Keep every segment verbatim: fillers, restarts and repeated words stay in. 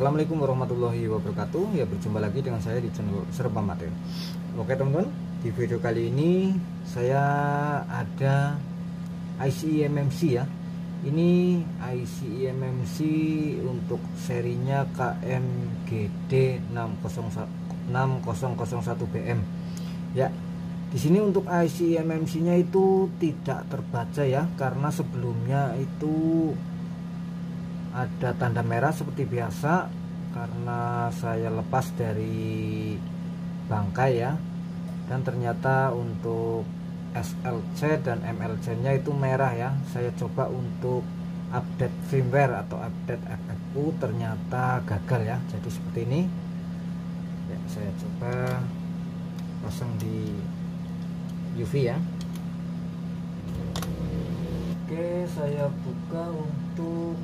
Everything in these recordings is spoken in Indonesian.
Assalamualaikum warahmatullahi wabarakatuh. Ya, berjumpa lagi dengan saya di channel Serba Materi. Oke teman-teman, di video kali ini saya ada I C E M M C ya. Ini I C E M M C untuk serinya K M G D enam nol nol satu B M ya. Di sini untuk I C E M M C-nya itu tidak terbaca ya, karena sebelumnya itu ada tanda merah seperti biasa karena saya lepas dari bangkai ya. Dan ternyata untuk S L C dan M L C-nya itu merah ya. Saya coba untuk update firmware atau update F F U, ternyata gagal ya. Jadi seperti ini ya, saya coba pasang di U V ya. Oke, saya buka untuk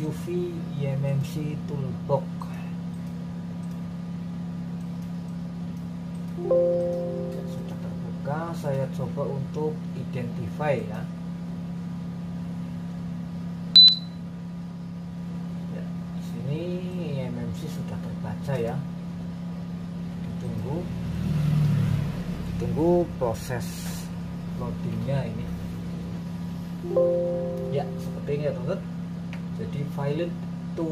U V I M M C toolbox. Ya, sudah terbuka. Saya coba untuk identify ya. Ya, di sini I M M C sudah terbaca ya. Ditunggu. Tunggu proses loadingnya ini ya, seperti ini ya teman-teman. Jadi file to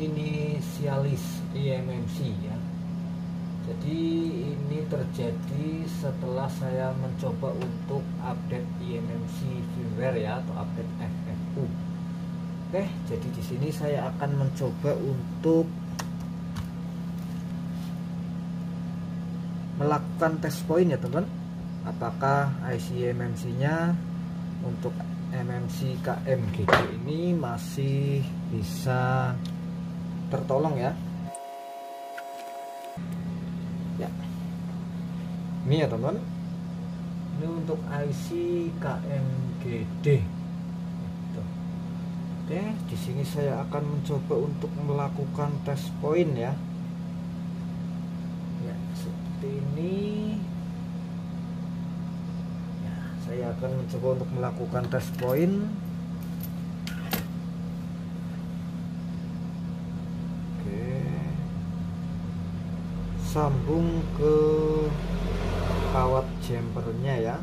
initialize E M M C ya. Jadi ini terjadi setelah saya mencoba untuk update E M M C firmware ya, atau update F F U. Oke, jadi di sini saya akan mencoba untuk melakukan test point ya teman-teman, apakah I C E M M C nya untuk M M C K M G D ini masih bisa tertolong ya. Ya, ini ya teman-teman, ini untuk I C K M G D. Oke, di sini saya akan mencoba untuk melakukan test point ya. Ini ya, saya akan mencoba untuk melakukan test point. Oke, sambung ke kawat jumpernya ya,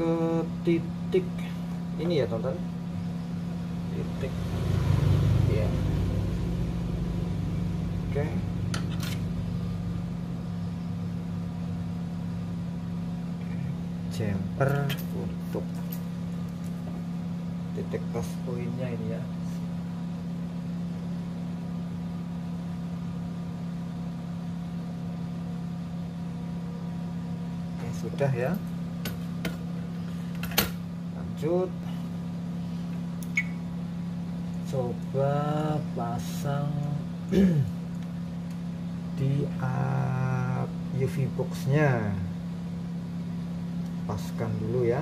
ke titik ini ya teman-teman, titik ya. Oke, jumper untuk titik test pointnya ini ya. Oke, sudah ya, lanjut coba pasang di uh, U V boxnya. Paskan dulu ya.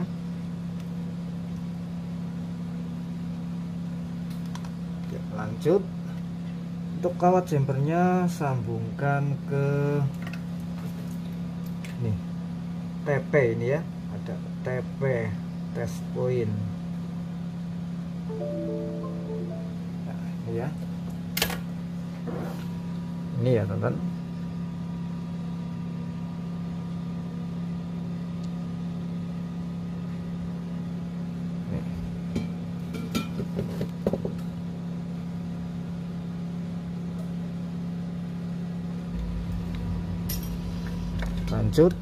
Oke, lanjut untuk kawat jumpernya sambungkan ke nih T P ini ya, ada T P test point. Nah, ini ya, ini ya teman-teman. Lanjut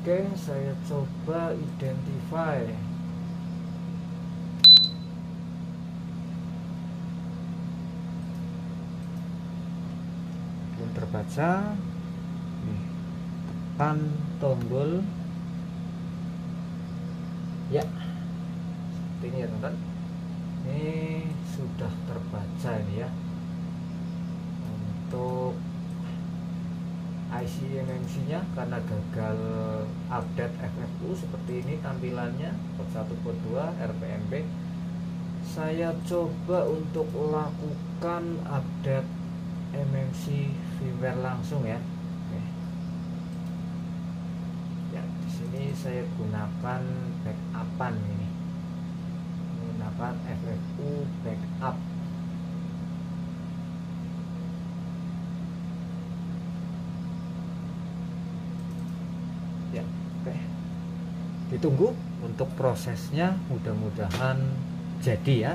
oke, saya coba identify. Terbaca nih, tekan tombol ya, seperti ini ya teman-teman. Ini sudah terbaca ini ya, untuk I C E M M C nya karena gagal update F F U. Seperti ini tampilannya, port satu port dua R P M B. Saya coba untuk lakukan update M M C firmware langsung ya. Oke. Ya, di sini ini saya gunakan backupan ini, menggunakan F F U backup. Ya, oke. Ditunggu untuk prosesnya, mudah-mudahan jadi ya.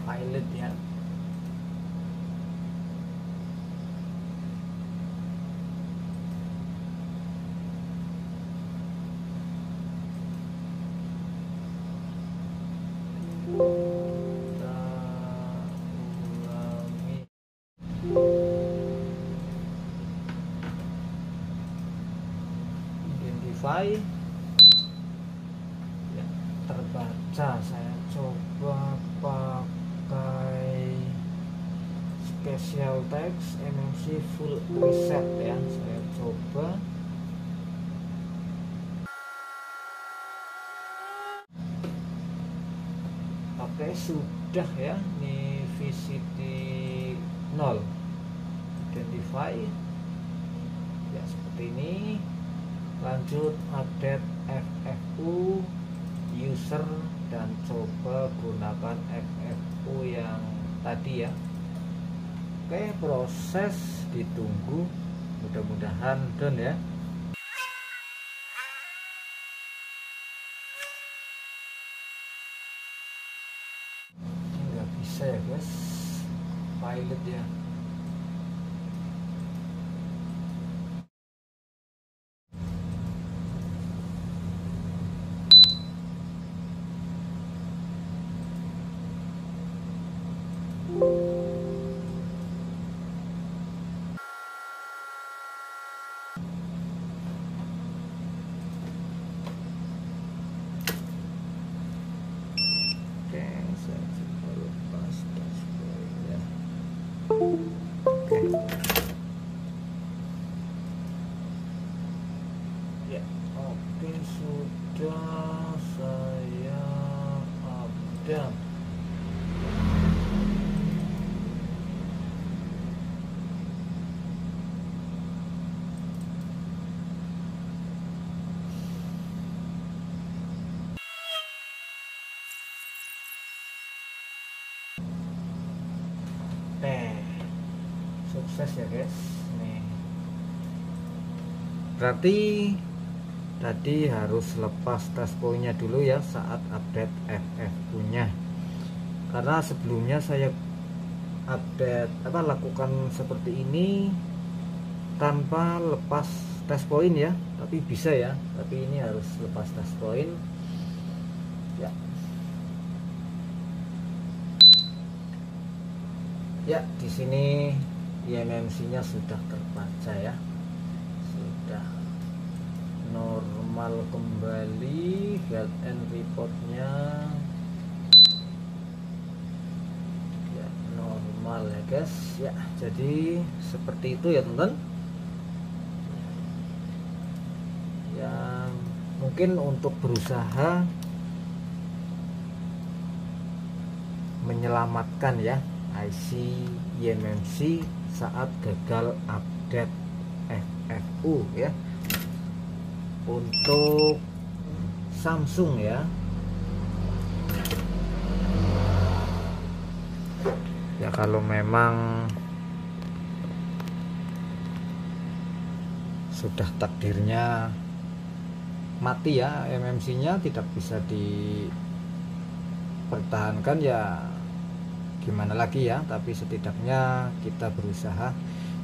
Pilot ya, identify ya, terbaca. Saya coba pakai special text E M M C full reset ya, saya coba. Oke, sudah ya, ini V C D nol, identify ya seperti ini. Lanjut update F F U user dan coba gunakan F F U yang tadi ya. Oke, proses ditunggu, mudah-mudahan done ya. Ini nggak bisa ya guys, pilot ya. Sukses ya guys. Nih, berarti tadi harus lepas touchpointnya dulu ya saat update F F U nya, karena sebelumnya saya update apa lakukan seperti ini tanpa lepas touchpoint ya, tapi bisa ya, tapi ini harus lepas touchpoint ya. Ya, di sini E M M C-nya sudah terbaca ya, sudah normal kembali. Health and report-nya ya normal ya guys ya. Jadi seperti itu ya teman-teman ya. Mungkin untuk berusaha menyelamatkan ya I C E M M C saat gagal update F F U ya, untuk Samsung ya. Ya kalau memang sudah takdirnya mati ya, E M M C-nya tidak bisa dipertahankan ya, gimana lagi ya, tapi setidaknya kita berusaha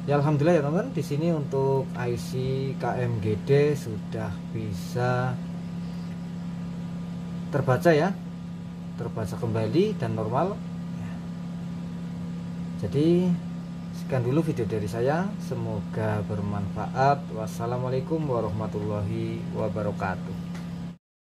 ya. Alhamdulillah ya teman-teman, di sini untuk I C K M G D sudah bisa terbaca ya, terbaca kembali dan normal. Jadi sekian dulu video dari saya, semoga bermanfaat. Wassalamualaikum warahmatullahi wabarakatuh.